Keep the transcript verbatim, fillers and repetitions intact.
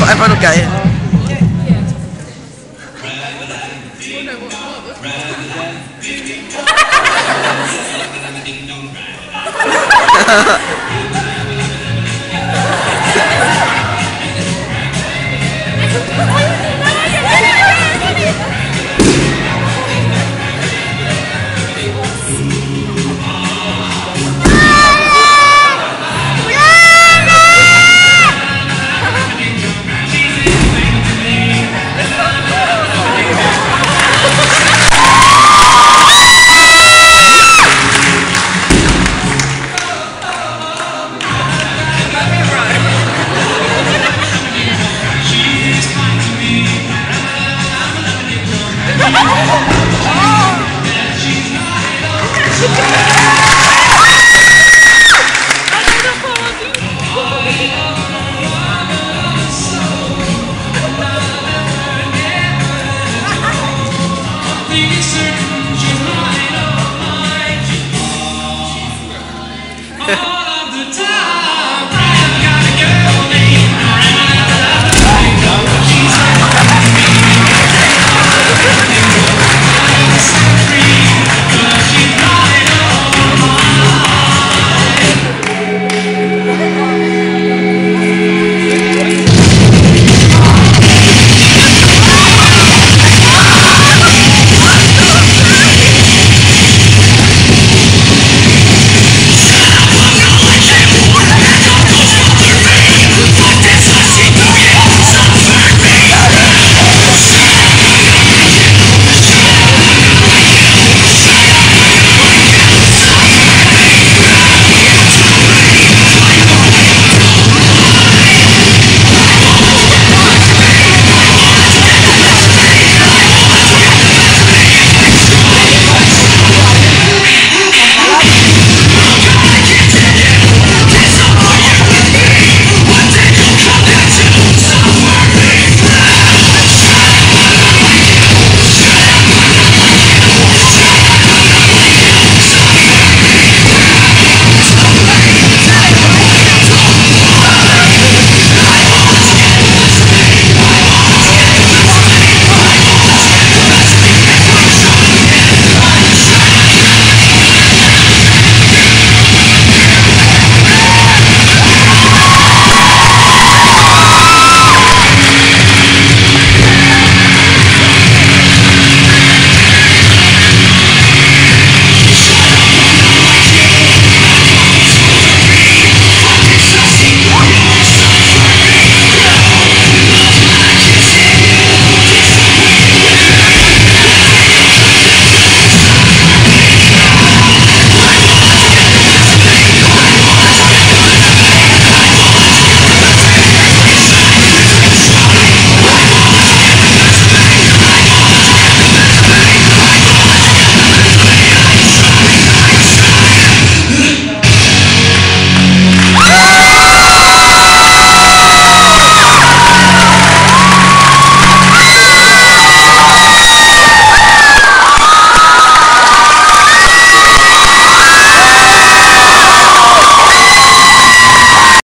that's what everyone will get in. Yeah, yeah.